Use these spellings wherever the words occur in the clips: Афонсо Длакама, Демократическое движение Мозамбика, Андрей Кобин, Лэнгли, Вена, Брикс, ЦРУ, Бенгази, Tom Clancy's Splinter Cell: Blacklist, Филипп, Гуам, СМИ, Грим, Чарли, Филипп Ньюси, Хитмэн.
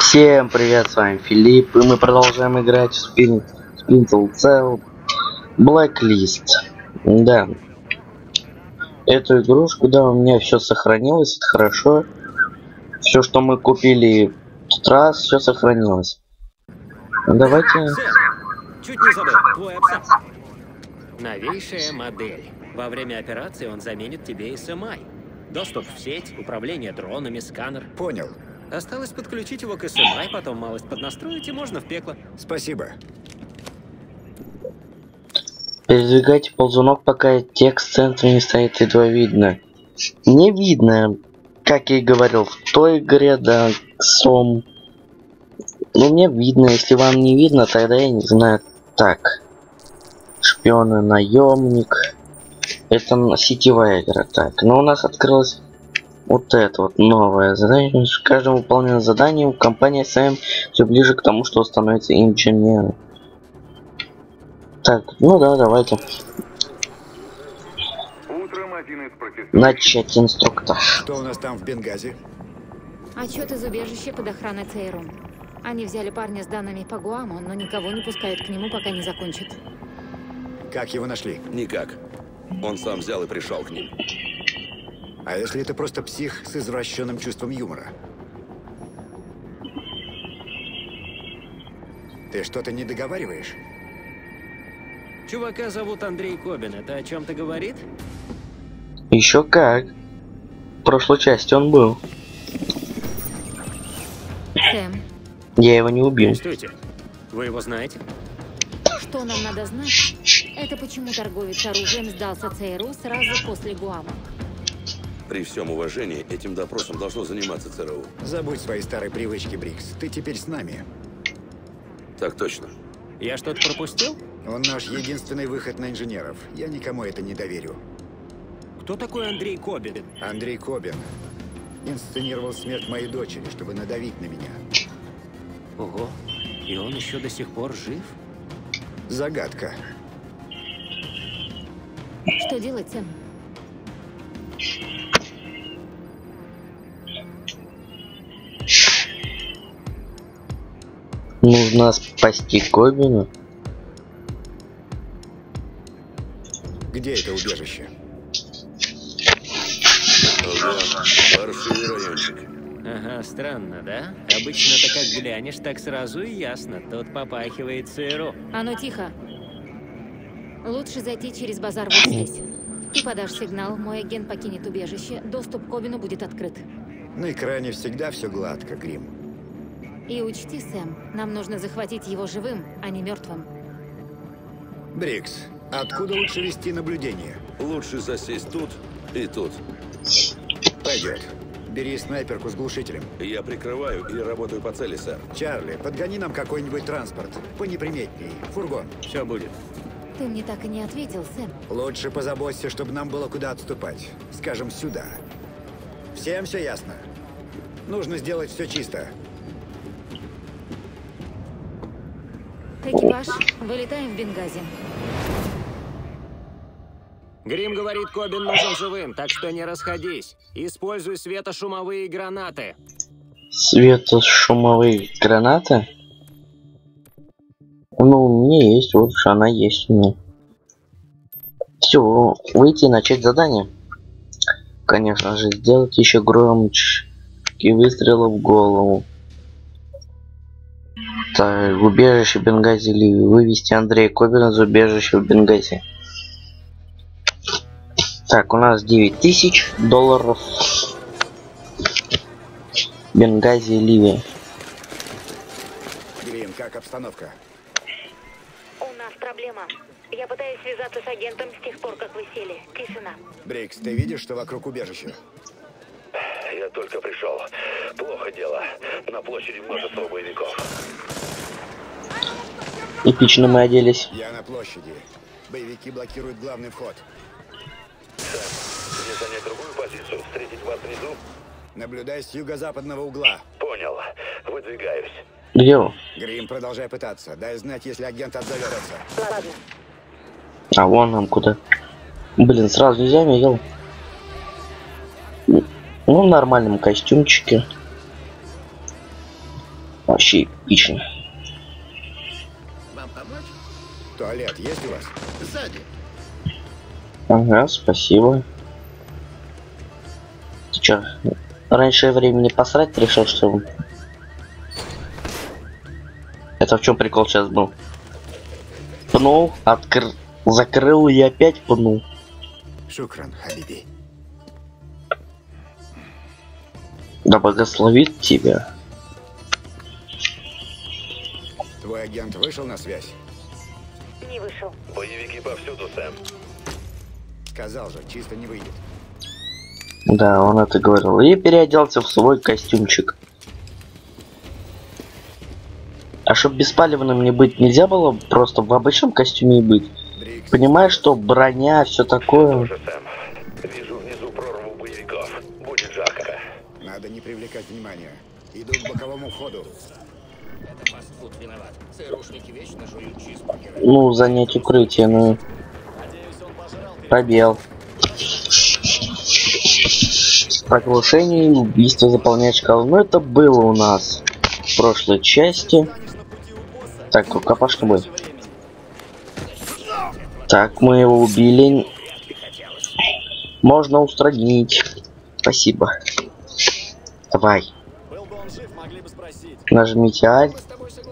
Всем привет, с вами Филипп, и мы продолжаем играть в Splinter Cell: Blacklist. Да. Эту игрушку, да, у меня все сохранилось, это хорошо. Все, что мы купили в тот раз, все сохранилось. Давайте. Чуть не забыл, твой абсцесс. Новейшая модель. Во время операции он заменит тебе SMI. Доступ в сеть, управление дронами, сканер. Понял. Осталось подключить его к SMI, потом малость поднастроить, и можно в пекло. Спасибо. Передвигайте ползунок, пока текст в центре не стоит, едва видно. Не видно, как я и говорил в той игре, да, сом. Ну, мне видно, если вам не видно, тогда я не знаю. Так. Шпион и наемник. Это сетевая игра. Так, но у нас открылась вот это вот новое задание. С каждым выполненным заданием компания СМ все ближе к тому, что становится инженером. Так, ну да, давайте. Утром один из протестующих. Начать инструктаж. Что у нас там в Бенгази? Отчет из убежища под охраной ЦРУ. Они взяли парня с данными по Гуаму, но никого не пускают к нему, пока не закончат. Как его нашли? Никак. Он сам взял и пришел к ним. А если это просто псих с извращенным чувством юмора? Ты что-то не договариваешь? Чувака зовут Андрей Кобин. Это о чем-то говорит? Еще как. В прошлой части он был. Сэм. Я его не убил. Стойте. Вы его знаете? Что нам надо знать? Это почему торговец оружием сдался ЦРУ сразу после Гуама. При всем уважении, этим допросом должно заниматься ЦРУ. Забудь свои старые привычки, Брикс. Ты теперь с нами. Так точно. Я что-то пропустил? Он наш единственный выход на инженеров. Я никому это не доверю. Кто такой Андрей Кобин? Андрей Кобин инсценировал смерть моей дочери, чтобы надавить на меня. Ого. И он еще до сих пор жив? Загадка. Что делать, Сэм? Нужно спасти Кобина. Где это убежище? Ага, странно, да? Обычно ты как глянешь, так сразу и ясно. Тут попахивает ЦРУ. А ну тихо. Лучше зайти через базар вот здесь. Ты подашь сигнал, мой агент покинет убежище, доступ к Кобину будет открыт. На экране всегда все гладко, Грим. И учти, Сэм, нам нужно захватить его живым, а не мертвым. Брикс, откуда лучше вести наблюдение? Лучше засесть тут и тут. Пойдет. Бери снайперку с глушителем. Я прикрываю и работаю по цели, сэр. Чарли, подгони нам какой-нибудь транспорт. Понеприметней. Фургон. Все будет. Ты мне так и не ответил, Сэм. Лучше позаботься, чтобы нам было куда отступать. Скажем, сюда. Всем все ясно. Нужно сделать все чисто. Экипаж, вылетаем в Бенгази. Грим говорит, Кобин нужен живым, так что не расходись. Используй светошумовые гранаты. Светошумовые гранаты? Ну, у меня есть, вот уж она есть у меня. Все, выйти и начать задание. Конечно же, сделать еще громче и выстрелы в голову. Так, убежище Бенгази, Ливи. Вывести Андрея Кобина из убежища в Бенгази. Так, у нас $9000. Бенгази, Ливи. Грин, как обстановка? Проблема. Я пытаюсь связаться с агентом с тех пор, как вы сели. Тишина. Брикс, ты видишь, что вокруг убежища? Я только пришел. Плохо дело. На площади множество боевиков. Эпично мы оделись. Я на площади. Боевики блокируют главный вход. Сэм, мне занять другую позицию. Встретить вас внизу? Наблюдай с юго-западного угла. Понял. Выдвигаюсь. Где? Грим, продолжай пытаться. Дай знать, если агент отзовется. А вон нам куда? Блин, сразу нельзя, я ел. Ну, в нормальном костюмчике. Вообще эпично. Вам помочь? Туалет есть у вас? Сзади. Ага, спасибо. Ты чё, раньше времени посрать решил, что ли? Это в чем прикол сейчас был? Пнул, закрыл и опять пнул. Шукран, хабиби. Да благословит тебя. Твой агент вышел на связь? Не вышел. Боевики повсюду, Сэм. Сказал же, чисто не выйдет. Да, он это говорил. И переоделся в свой костюмчик. А чтоб беспалевным не быть, нельзя было просто в обычном костюме быть. Брикс. Понимаешь, что броня, все такое. Тоже, Сэм. Вижу внизу прорву боевиков. Будет жарко. Надо не привлекать внимания. Иду к боковому входу. Это фастфуд виноват. ЦРУшники вечно жуют чизбургеры. Ну, занять укрытие, ну. Пробел. Проглушение и убийство заполнять шкалу. Ну, это было у нас в прошлой части. Так, рукопашка будет. Так, мы его убили. Можно устранить. Спасибо. Давай. Нажмите Alt,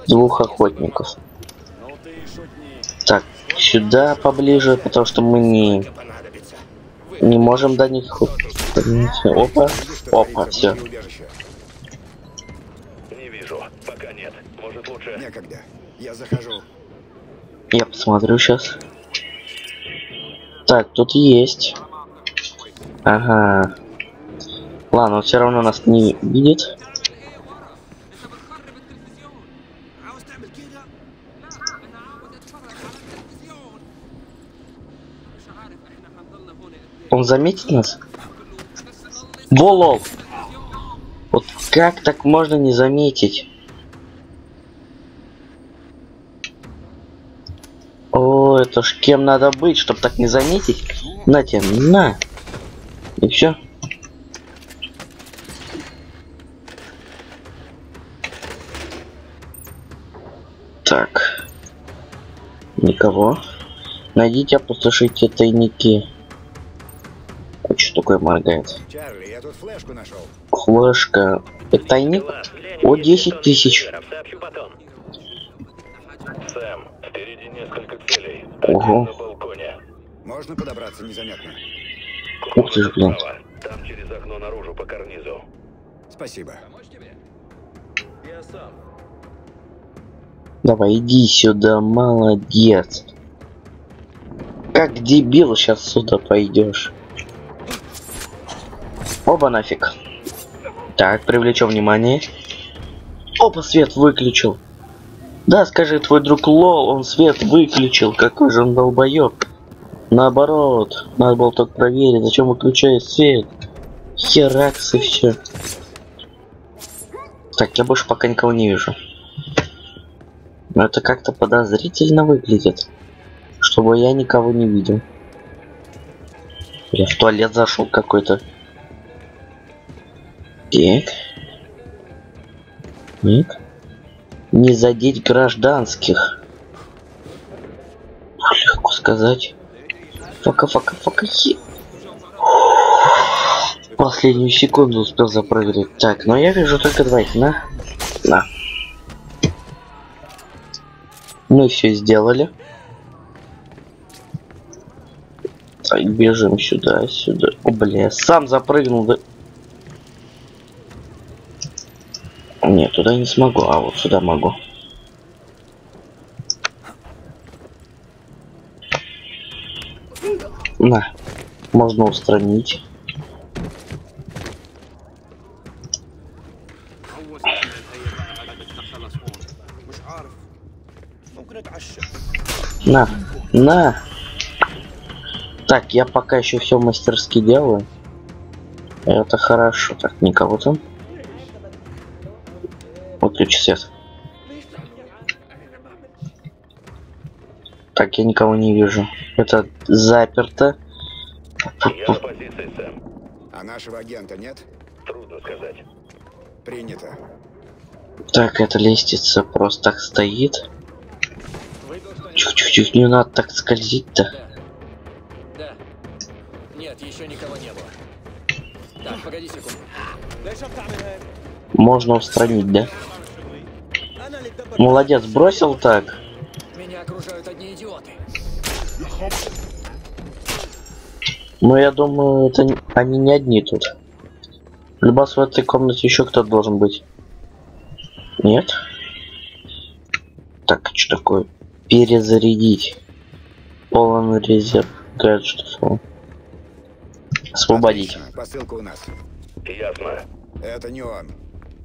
двух охотников. Так, сюда поближе, потому что мы не можем до них. Опа, опа, все. Не вижу, пока нет. Может лучше. Некогда. Я захожу. Я посмотрю сейчас. Так, тут есть. Ага. Ладно, он все равно нас не видит. Он заметит нас? Волол! Вот как так можно не заметить? О, это ж кем надо быть, чтобы так не заметить? На тебе, на! И все. Так. Никого. Найдите, опустошите тайники. Что такое моргает? Чарли, я тут флешку нашел. Флешка. Это тайник? О, 10 тысяч. Сэм, впереди несколько целей. Ого. На балконе. Можно подобраться незаметно? Ух ты ж, блин. Там через окно наружу по карнизу. Спасибо. Я сам. Давай, иди сюда, молодец. Как дебил сейчас сюда пойдешь. Оба нафиг. Так, привлечем внимание. Опа, свет выключил. Да, скажи, твой друг Лол, он свет выключил. Какой же он долбоёб. Наоборот, надо было только проверить, зачем выключает свет. Херакс и все. Так, я больше пока никого не вижу. Но это как-то подозрительно выглядит. Чтобы я никого не видел. Я в туалет зашел какой-то. Так. Так. Не задеть гражданских. Легко сказать. Фака. Последнюю секунду успел запроверить. Так, но я вижу только двоих. На. Мы все сделали. Так, бежим сюда. О, бля, сам запрыгнул, да. Нет, туда не смогу, а вот сюда могу. На, можно устранить. На. Так, я пока еще все мастерски делаю. Это хорошо. Так, никого там. Выключи свет. Так, я никого не вижу. Это заперто. Я на позиции, Сэм. А нашего агента нет? Трудно сказать. Принято. Так, эта лестница просто так стоит. Чуть-чуть не надо так скользить-то. Да. Нет, еще никого не было. Так, погоди секунду. Можно устранить, да? Молодец, бросил так. Меня окружают одни идиоты. Ну, я думаю, это они не одни тут. Любас, в этой комнате еще кто-то должен быть. Нет? Так, что такое? Перезарядить. Полон резерв. Гаджетов. Освободить. Отлично. Посылка у нас. Ясно. Это не он.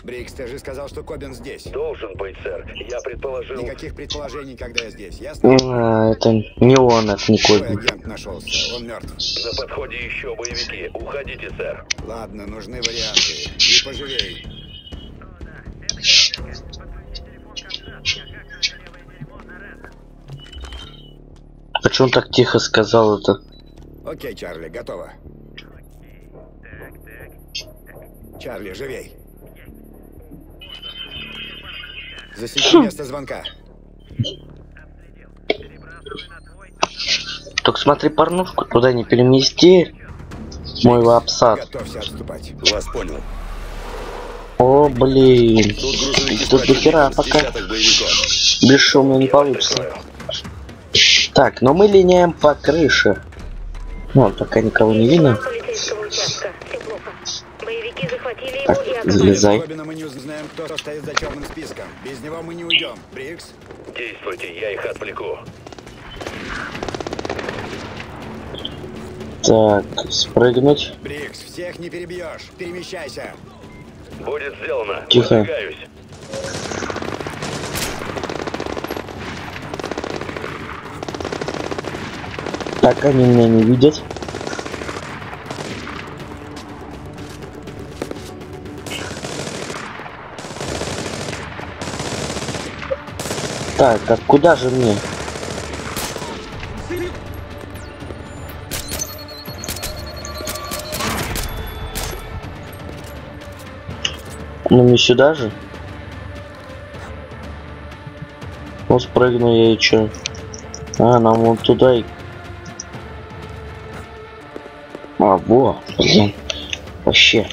Брикс, ты же сказал, что Кобин здесь. Должен быть, сэр. Я предположил. Никаких предположений, когда я здесь, ясно? А, это не он, это не Кобин. Агент нашелся. Он мертв. На подходе еще боевики. Уходите, сэр. Ладно, нужны варианты. Не пожалей. Почему он так тихо сказал это? Окей, Чарли, готово. Чарли, живей. Засеки место звонка. Только смотри порнушку, туда не перемести. Мой лапсад. Готовься отступать. Вас понял. О, блин. Тут до хера пока. Без шума не получится. Так, но мы линяем по крыше. Ну, пока никого не видно. Так, залезай. Мы не узнаем, кто стоит за черным списком. Без него мы не уйдем. Брикс, действуйте, я их отвлеку. Так, спрыгнуть. Брикс, всех не перебьешь. Перемещайся. Будет сделано. Тихо. Выдвигаюсь. Так, они меня не видят. Так, а куда же мне? Ну не сюда же? Ну спрыгну я и чё? А, нам вон туда и... А, во, блин. Вообще.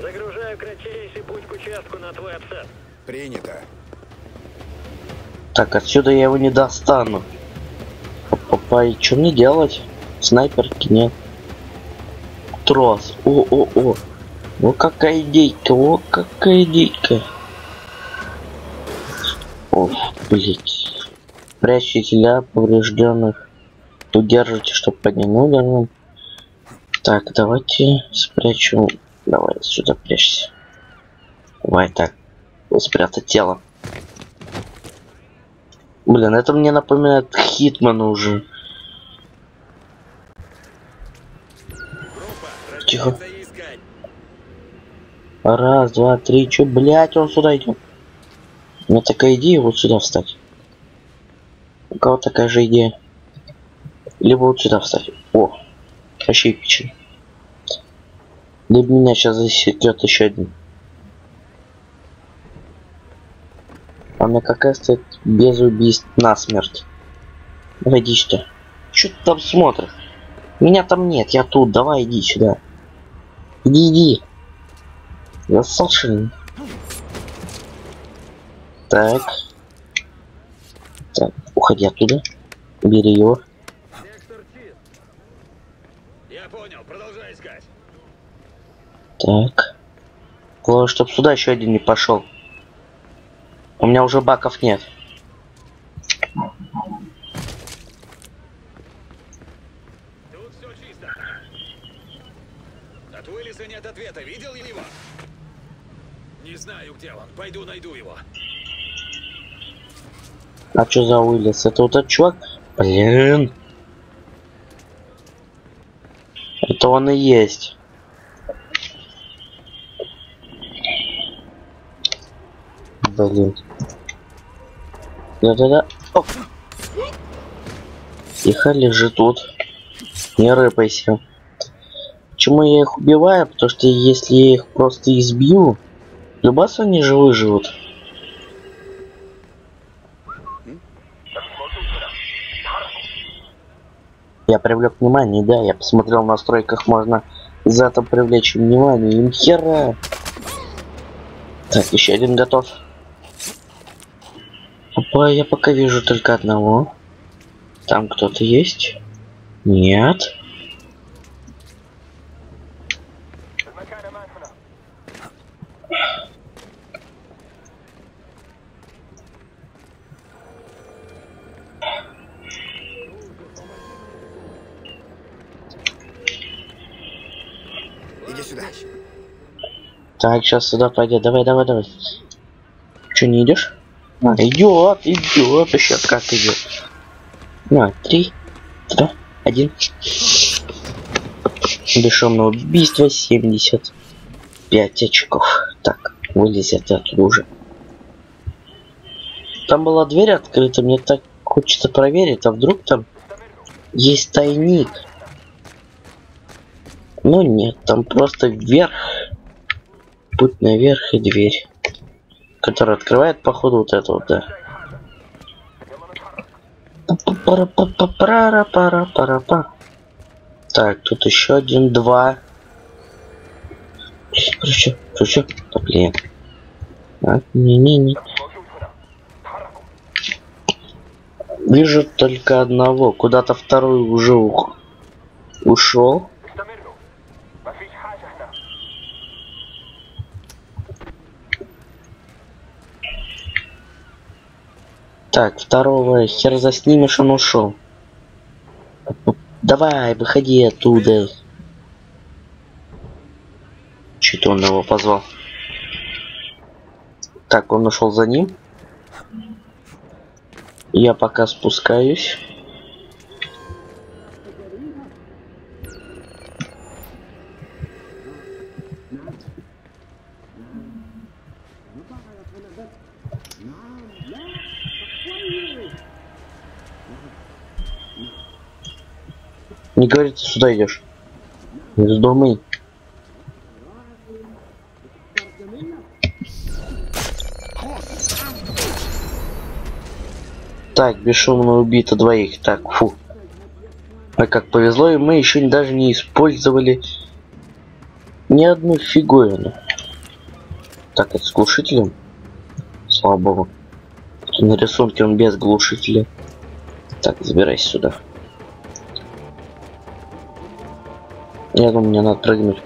Загружаю кратчайший путь к участку на твой абсцесс. Принято. Так, отсюда я его не достану. Папа, и что мне делать? Снайперки нет. Трос. О. Ну какая идейка, о, какая идейка. О, блять. Прячьте для поврежденных. Удержите, чтобы под ним ударом. Так, давайте спрячем. Давай сюда прячься. Давай так. Спрятать тело. Блин, это мне напоминает Хитмэн уже. Тихо. Раз, два, три. Че, блять, он сюда идет. У меня такая идея вот сюда встать. У кого такая же идея? Либо вот сюда встать. О, вообще печень. Либо меня сейчас засекет еще один. Она какая стоит без убийств насмерть. Давай иди сюда. Что ты там смотришь? Меня там нет, я тут. Давай иди сюда. Иди. Засушен. Так. Так, уходи оттуда. Бери его. Я понял, продолжай искать. Так. Главное, чтобы сюда еще один не пошел. У меня уже баков нет. Тут все чисто. От Уиллиса нет ответа. Видел я его? Не знаю, где он. Пойду найду его. А что за Уиллис? Это вот этот чувак? Блин. Это он и есть. Блин. Да-да-да. Оп. Тихо, лежи тут. Не рыпайся. Ч почему я их убиваю, потому что если я их просто избью, любас они же выживут. Я привлек внимание, да, я посмотрел в настройках, можно зато привлечь внимание, им хера. Так, еще один готов. Опа, я пока вижу только одного. Там кто-то есть? Нет. Иди сюда. Так, сейчас сюда пойдет. Давай, давай, давай. Че, не идешь? А, идет, идет, еще как идет. На, 3, 2, 1. Бесшумное убийство, 75 очков. Так, вылезет оттуда уже. Там была дверь открыта, мне так хочется проверить, а вдруг там есть тайник. Ну нет, там просто вверх. Путь наверх и дверь, которая открывает, походу, вот это вот, да. Пара-пара-пара-пара-пара. Так, тут еще один, два. Короче, короче, блин. Не-не-не. Вижу только одного. Куда-то второй уже ушел. Так, второго хер заснимешь, он ушел. Давай, выходи оттуда. Чё-то он его позвал. Так, он ушел за ним. Я пока спускаюсь. Не говорится, сюда идешь. Не вздумай. Так, бесшумно убито двоих. Так, фу. А как повезло, и мы еще даже не использовали ни одну фиговину. Так, это с глушителем. Слава богу. На рисунке он без глушителя. Так, забирайся сюда. Я думаю, мне надо прыгнуть.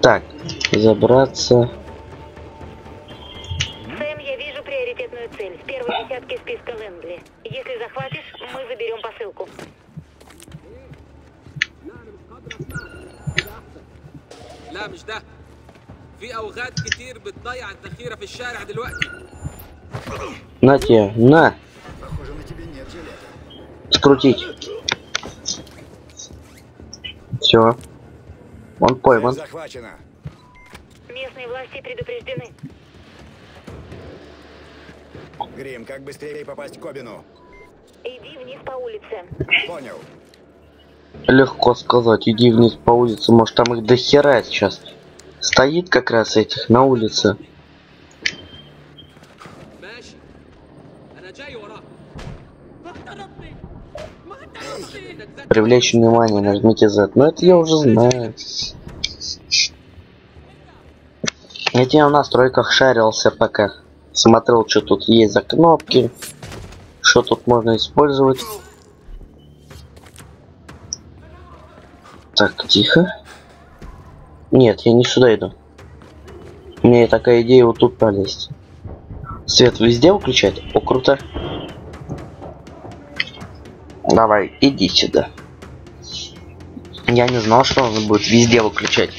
Так, забраться. Сэм, я вижу приоритетную цель. В первой десятке списка Лэнгли. Если захватишь, мы заберем посылку. На тебе, на! Похоже, на тебе нет жилета. Скрутить. Все. Он пойман. Захвачено. Местные власти предупреждены. Грим, как быстрее попасть к Кобину? Иди вниз по улице. Понял. Легко сказать, иди вниз по улице. Может, там их дохера сейчас. Стоит как раз этих на улице. Привлечь внимание, нажмите Z. Но это я уже знаю. Ведь я в настройках шарился пока. Смотрел, что тут есть за кнопки. Что тут можно использовать. Так, тихо. Нет, я не сюда иду. У меня такая идея вот тут полезть. Свет везде выключать? О, круто. Давай, иди сюда. Я не знал, что он будет везде выключать.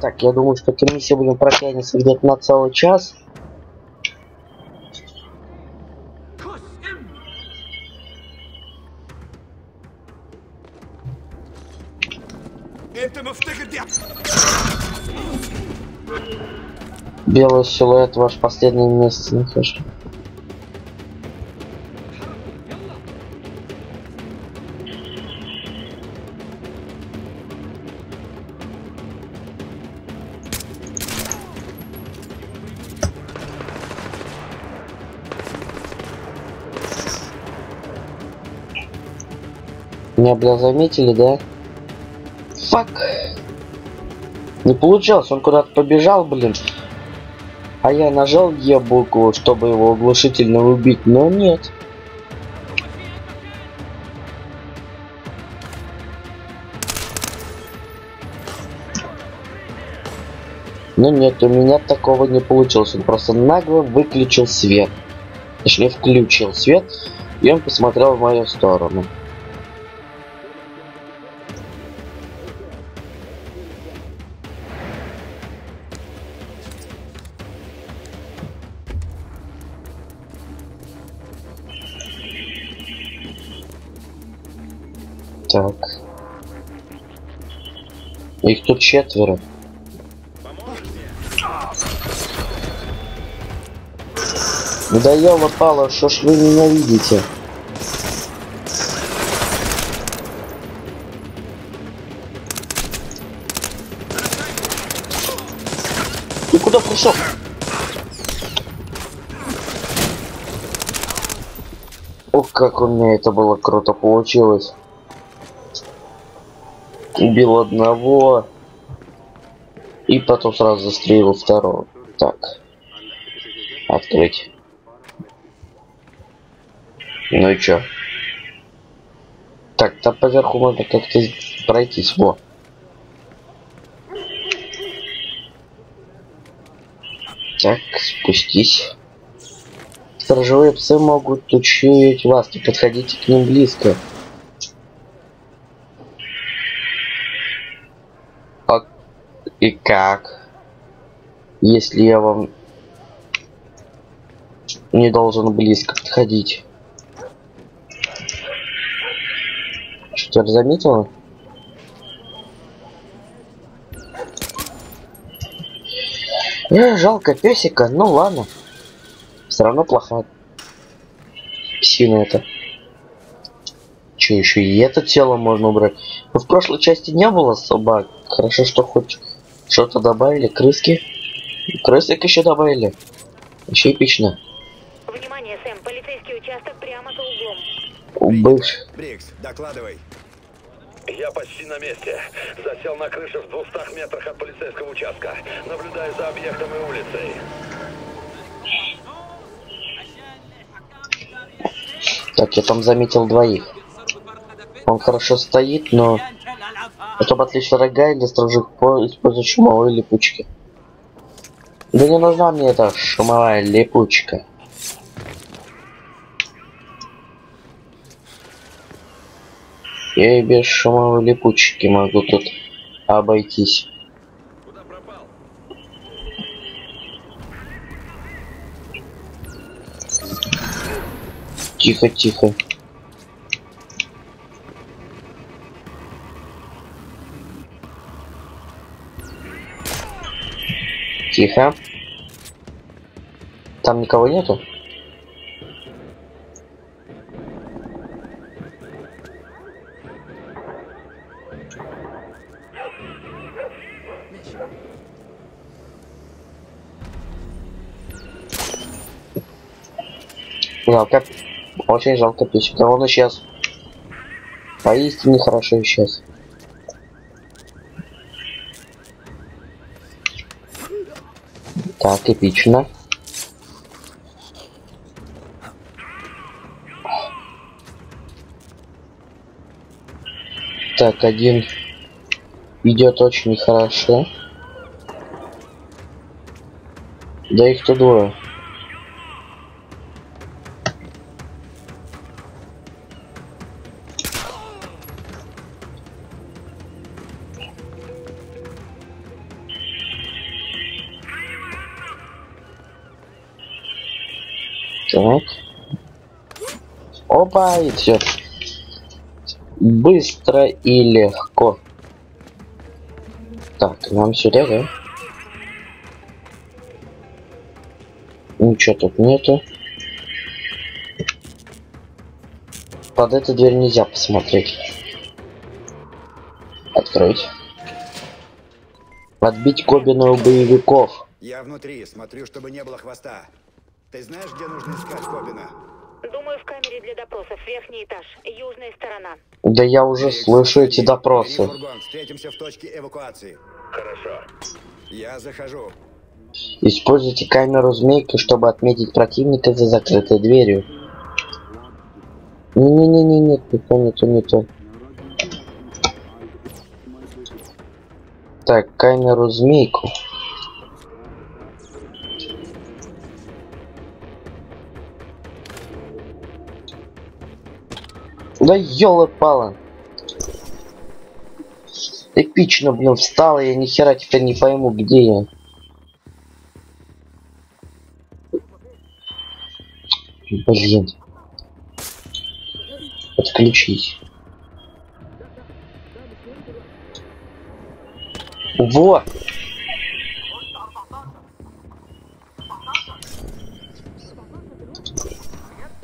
Так, я думаю, что мы сегодня протянется где-то на целый час. Белый силуэт, ваш последний месяц, не хочу. Меня, бля, заметили, да? Фак! Не получилось, он куда-то побежал, блин. А я нажал Е-букву, чтобы его оглушительно убить, но нет. Но нет, у меня такого не получилось. Он просто нагло выключил свет. Точнее, включил свет, и он посмотрел в мою сторону. Так. Их тут 4. Да ёлопало, что ж вы ненавидите? Ты куда пришел? Ох, как у меня это было круто получилось. Убил одного и потом сразу застрелил второго. Так, открыть. Ну и чё? Так, там поверху можно как-то пройтись. Во. Так, спустись. Сторожевые псы могут учуять вас, не подходите к ним близко. И как? Если я вам не должен близко подходить. Что-то заметила? Жалко песика, ну ладно. Все равно плохая псина это. Че еще и это тело можно убрать? Но в прошлой части не было собак. Хорошо, что хоть что-то добавили. Крыски. Крысок еще добавили. Еще эпично. Внимание, Сэм, полицейский участок прямо за углом. Убыш. Брикс, докладывай. Я почти на месте. Засел на крыше в 200 метрах от полицейского участка. Наблюдаю за объектом и улицей. Так, я там заметил 2. Он хорошо стоит, но... чтобы отличить врага или стражу по использованию шумовой липучки. Да не нужна мне эта шумовая липучка. Я и без шумовой липучки могу тут обойтись. Куда пропал? Тихо, тихо. Тихо. Там никого нету? Жалко. Очень жалко песика. Он исчез. Поистине хорошо исчез. Так, эпично. Так, один идет очень хорошо. Да их тут 2. Так. Опа, и все. Быстро и легко. Так, нам сюда, да? Ничего тут нету. Под эту дверь нельзя посмотреть. Открыть. Отбить Кобина у боевиков. Я внутри, смотрю, чтобы не было хвоста. Ты знаешь, где нужно искать Кобина? Думаю, в камере для допросов. Верхний этаж. Южная сторона. Да я уже слышу эти допросы. Встретимся в точке эвакуации. Хорошо. Я захожу. Используйте камеру змейки, чтобы отметить противника за закрытой дверью. Не то. Так, камеру змейку. Да ёлы-палы. Эпично, блин, встала, я ни хера теперь не пойму, где я. Блин. Отключись. Вот.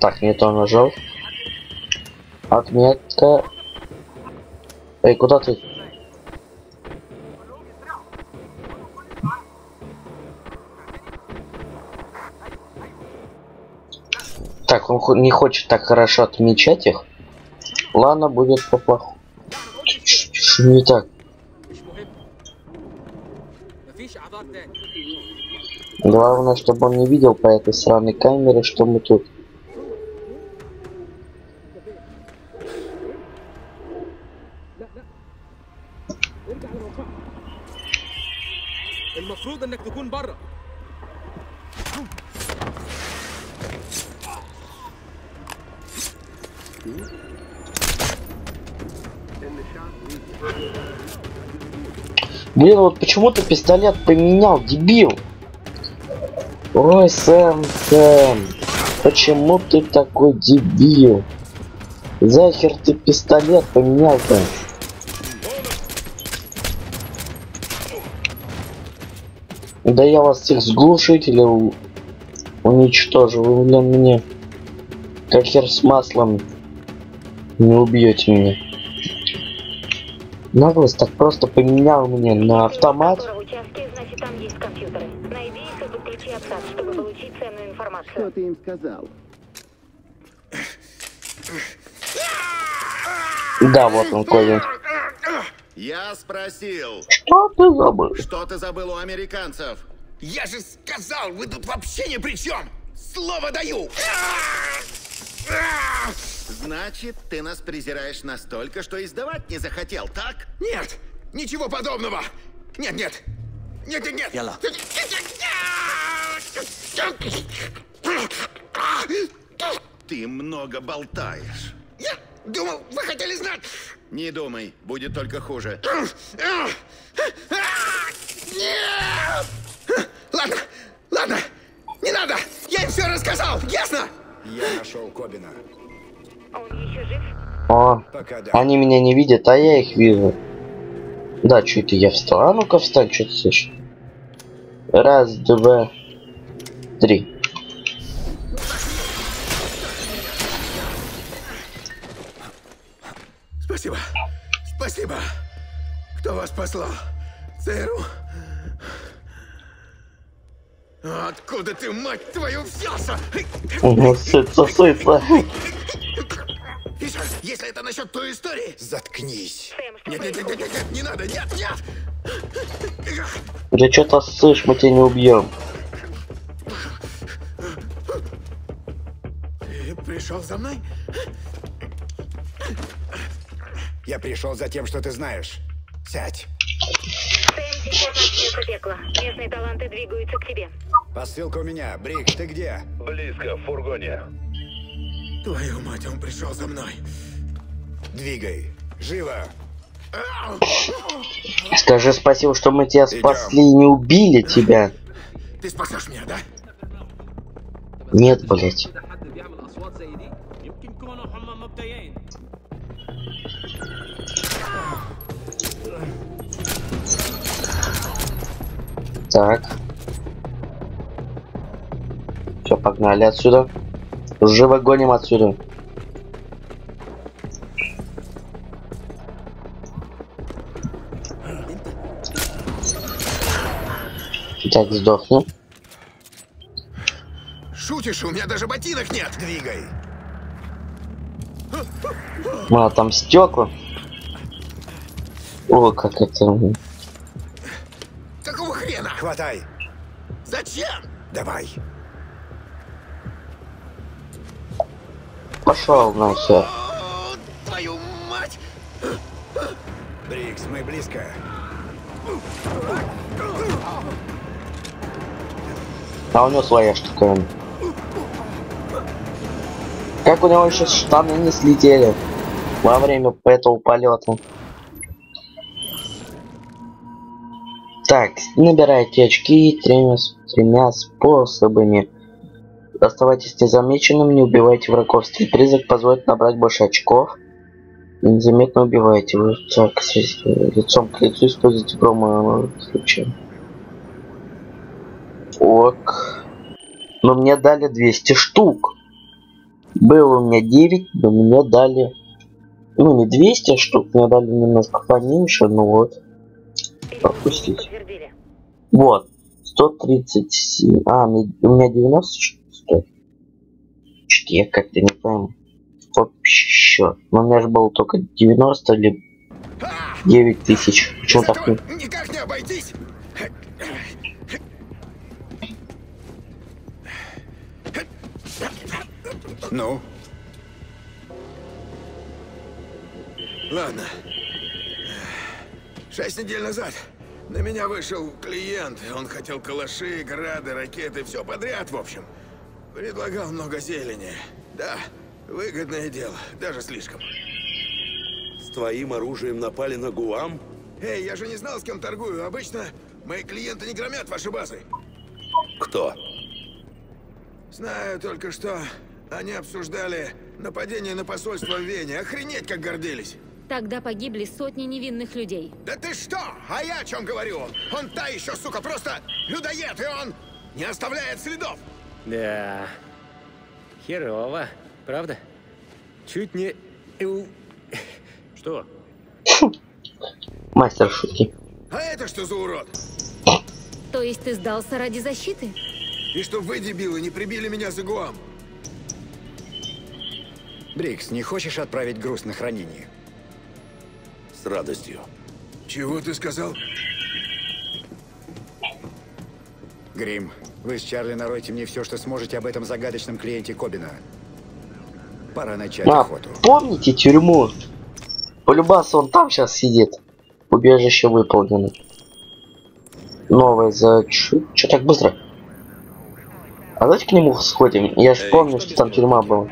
Так, не то нажал. Отметка. Эй, куда ты? Так, он не хочет так хорошо отмечать их. Ладно, будет по-плохому. Не так. Главное, чтобы он не видел по этой сраной камере, что мы тут. Блин, вот почему ты пистолет поменял, дебил? Ой, Сэм, почему ты такой дебил? Захер ты пистолет поменял-то? Да я вас всех с глушителем уничтожу, вы, блин, мне как хер с маслом не убьете меня. Наглость так просто поменял мне на автомат. Что ты им сказал? Да, вот он, Кобин. Я спросил. Что ты забыл? Что ты забыл у американцев? Я же сказал, вы тут вообще ни при чем. Слово даю. Значит, ты нас презираешь настолько, что издавать не захотел, так? Нет, ничего подобного. Нет. Ты много болтаешь. Я думал, вы хотели знать. Не думай, будет только хуже. Нет! Ладно, не надо. Я им все рассказал, ясно? Я нашел Кобина. О, они меня не видят, а я их вижу. Да, чё это я встал? А ну-ка встань, чё ты слышишь? Раз, два, три. Спасибо. Кто вас послал? ЦРУ? Откуда ты, мать твою, взялся? Сыца. Фишер, если это насчет той истории, заткнись. Нет, не надо, нет. Да что-то слышь, мы тебя не убьем. Ты пришел за мной? Я пришел за тем, что ты знаешь. Сядь. Сэм, сейчас начнется пекло. Местные таланты двигаются к тебе. Посылка у меня. Брикс, ты где? Близко, в фургоне. Твою мать, он пришел за мной. Двигай. Живо. Скажи спасибо, что мы тебя спасли и не убили тебя. Ты спасешь меня, да? Нет, блять. Так. Все, погнали отсюда. Живо гоним отсюда. Так, сдохну. Шутишь, у меня даже ботинок нет. Двигай. А, там стекла. О, как это... Какого хрена? Хватай. Зачем? Давай. Пошел нахер. Твою мать! Брикс, мы близко. А у него своя штука. Как у него еще штаны не слетели во время этого полета? Так, набирайте очки тремя способами. Оставайтесь незамеченным, не убивайте врагов. Призрак позволит набрать больше очков. Незаметно убивайте. Вы так, лицом к лицу используйте промо в случае. Ок. Но мне дали 200 штук. Было у меня 9, но мне дали... Ну, не 200 штук, мне дали немножко поменьше, ну вот. Пропустить. Вот. 137. А, у меня 90 штук. Что-то я как-то не пойму. Общий счет. Но у меня же было только 90 или 9000. Почему так? Никак не обойтись. Ну? Ладно. 6 недель назад на меня вышел клиент. Он хотел калаши, грады, ракеты, все подряд, в общем. Предлагал много зелени. Да, выгодное дело, даже слишком. С твоим оружием напали на Гуам? Эй, я же не знал, с кем торгую. Обычно мои клиенты не громят ваши базы. Кто? Знаю только, что... Они обсуждали нападение на посольство в Вене. Охренеть, как гордились. Тогда погибли сотни невинных людей. Да ты что? А я о чем говорю? Он та еще, сука, просто людоед, и он не оставляет следов. Да. Херово, правда? Чуть не... Что? Мастер шутки. А это что за урод? То есть ты сдался ради защиты? И чтоб вы, дебилы, не прибили меня за Гуам. Брикс, не хочешь отправить груз на хранение? С радостью. Чего ты сказал? Грим, вы с Чарли наройте мне все, что сможете об этом загадочном клиенте Кобина. Пора начать охоту. Помните тюрьму? Полюбас, он там сейчас сидит. Убежище выполнено. Новое за... Чё так быстро? А давайте к нему сходим. Я же помню, что там тюрьма была.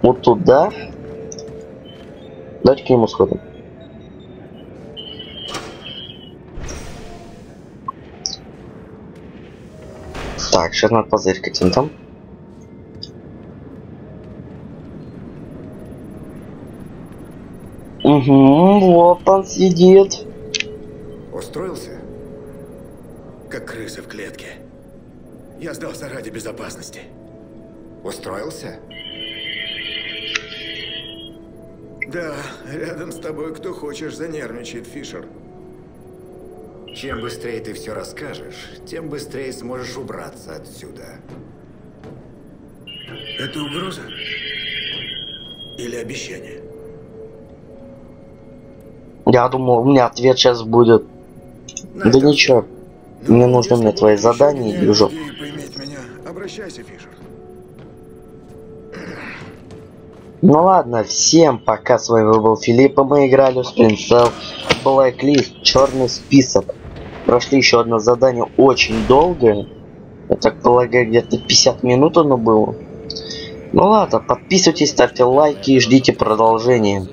Вот туда. Давайте к нему сходим. Так, сейчас надо позыркать им там. Угу, вот он сидит. Устроился? Как крыса в клетке. Я сдался ради безопасности. Устроился? Да, рядом с тобой кто хочешь занервничает, Фишер. Чем быстрее ты все расскажешь, тем быстрее сможешь убраться отсюда. Это угроза? Или обещание? Я думал, у меня ответ сейчас будет. На да ничего. Мне нужно мне твои задания, дружок. Обращайся, Фишер. Ну ладно, всем пока, с вами был Филипп, и мы играли в Splinter Cell Blacklist, черный список. Прошли еще одно задание, очень долгое, я так полагаю, где-то 50 минут оно было. Ну ладно, подписывайтесь, ставьте лайки и ждите продолжения.